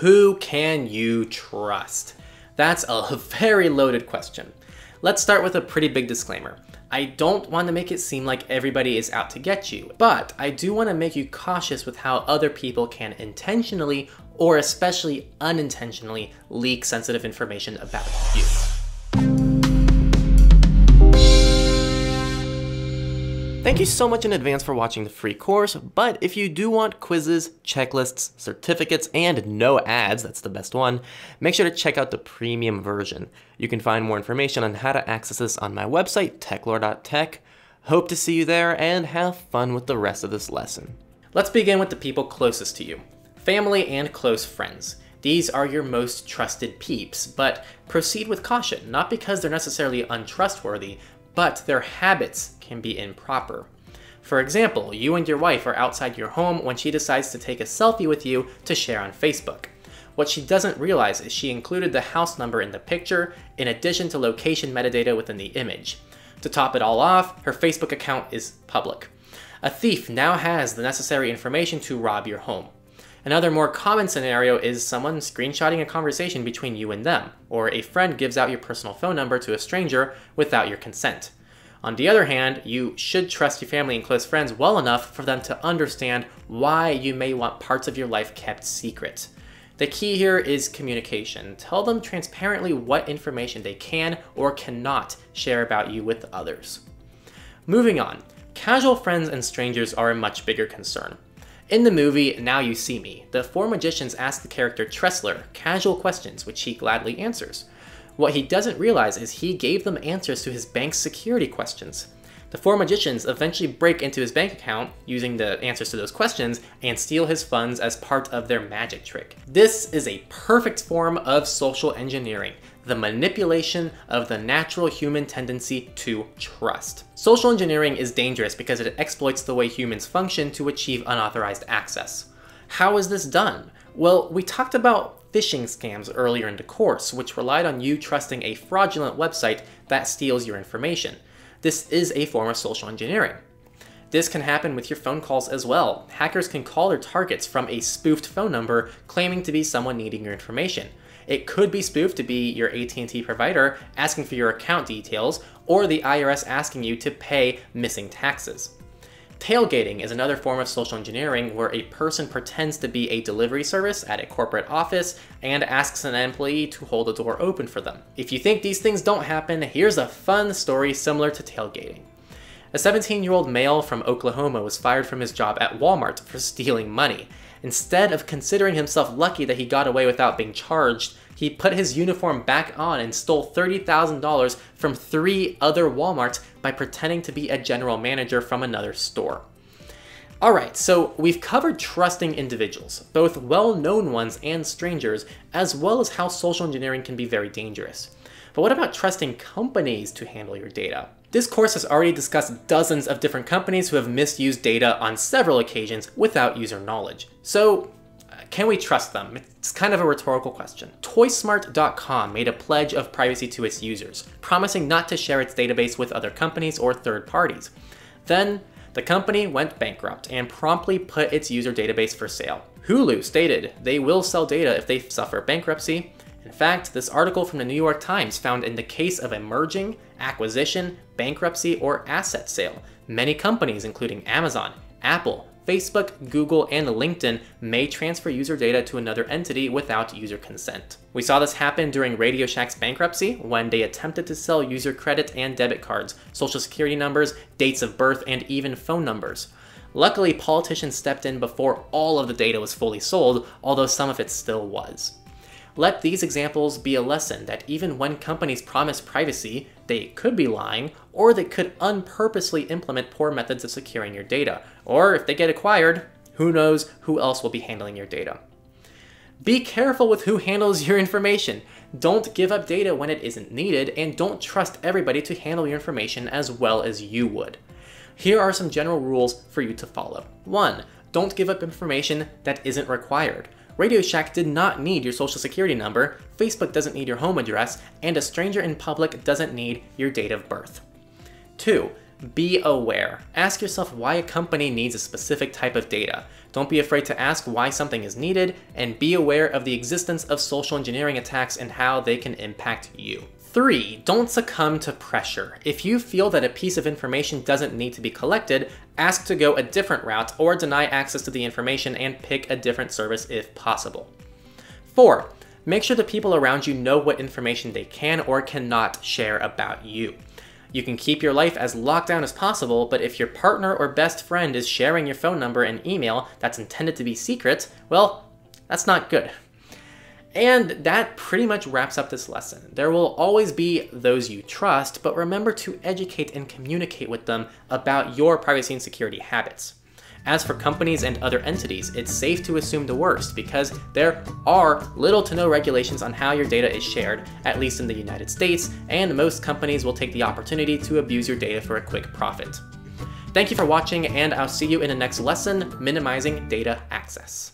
Who can you trust? That's a very loaded question. Let's start with a pretty big disclaimer. I don't want to make it seem like everybody is out to get you, but I do want to make you cautious with how other people can intentionally, or especially unintentionally, leak sensitive information about you. Thank you so much in advance for watching the free course, but if you do want quizzes, checklists, certificates, and no ads, that's the best one, make sure to check out the premium version. You can find more information on how to access this on my website, Techlore.tech. Hope to see you there and have fun with the rest of this lesson. Let's begin with the people closest to you. Family and close friends. These are your most trusted peeps, but proceed with caution, not because they're necessarily untrustworthy, but their habits can be improper. For example, you and your wife are outside your home when she decides to take a selfie with you to share on Facebook. What she doesn't realize is she included the house number in the picture, in addition to location metadata within the image. To top it all off, her Facebook account is public. A thief now has the necessary information to rob your home. Another more common scenario is someone screenshotting a conversation between you and them, or a friend gives out your personal phone number to a stranger without your consent. On the other hand, you should trust your family and close friends well enough for them to understand why you may want parts of your life kept secret. The key here is communication. Tell them transparently what information they can or cannot share about you with others. Moving on, casual friends and strangers are a much bigger concern. In the movie Now You See Me, the four magicians ask the character Tressler casual questions, which he gladly answers. What he doesn't realize is he gave them answers to his bank's security questions. The four magicians eventually break into his bank account using the answers to those questions and steal his funds as part of their magic trick. This is a perfect form of social engineering, the manipulation of the natural human tendency to trust. Social engineering is dangerous because it exploits the way humans function to achieve unauthorized access. How is this done? Well, we talked about phishing scams earlier in the course, which relied on you trusting a fraudulent website that steals your information. This is a form of social engineering. This can happen with your phone calls as well. Hackers can call their targets from a spoofed phone number claiming to be someone needing your information. It could be spoofed to be your AT&T provider asking for your account details, or the IRS asking you to pay missing taxes. Tailgating is another form of social engineering where a person pretends to be a delivery service at a corporate office and asks an employee to hold the door open for them. If you think these things don't happen, here's a fun story similar to tailgating. A 17-year-old male from Oklahoma was fired from his job at Walmart for stealing money. Instead of considering himself lucky that he got away without being charged, he put his uniform back on and stole $30,000 from three other Walmarts by pretending to be a general manager from another store. Alright, so we've covered trusting individuals, both well-known ones and strangers, as well as how social engineering can be very dangerous. But what about trusting companies to handle your data? This course has already discussed dozens of different companies who have misused data on several occasions without user knowledge. So, can we trust them? It's kind of a rhetorical question. Toysmart.com made a pledge of privacy to its users, promising not to share its database with other companies or third parties. Then, the company went bankrupt and promptly put its user database for sale. Hulu stated they will sell data if they suffer bankruptcy. In fact, this article from the New York Times found in the case of a merging, acquisition, bankruptcy, or asset sale, many companies including Amazon, Apple, Facebook, Google, and LinkedIn may transfer user data to another entity without user consent. We saw this happen during RadioShack's bankruptcy when they attempted to sell user credit and debit cards, social security numbers, dates of birth, and even phone numbers. Luckily, politicians stepped in before all of the data was fully sold, although some of it still was. Let these examples be a lesson that even when companies promise privacy, they could be lying, or they could unpurposely implement poor methods of securing your data. Or if they get acquired, who knows who else will be handling your data. Be careful with who handles your information. Don't give up data when it isn't needed, and don't trust everybody to handle your information as well as you would. Here are some general rules for you to follow. 1. Don't give up information that isn't required. RadioShack did not need your social security number, Facebook doesn't need your home address, and a stranger in public doesn't need your date of birth. 2. Be aware. Ask yourself why a company needs a specific type of data. Don't be afraid to ask why something is needed, and be aware of the existence of social engineering attacks and how they can impact you. 3. Don't succumb to pressure. If you feel that a piece of information doesn't need to be collected, ask to go a different route or deny access to the information and pick a different service if possible. 4. Make sure the people around you know what information they can or cannot share about you. You can keep your life as locked down as possible, but if your partner or best friend is sharing your phone number and email that's intended to be secret, well, that's not good. And that pretty much wraps up this lesson. There will always be those you trust, but remember to educate and communicate with them about your privacy and security habits. As for companies and other entities, it's safe to assume the worst because there are little to no regulations on how your data is shared, at least in the United States, and most companies will take the opportunity to abuse your data for a quick profit. Thank you for watching, and I'll see you in the next lesson, Minimizing Data Access.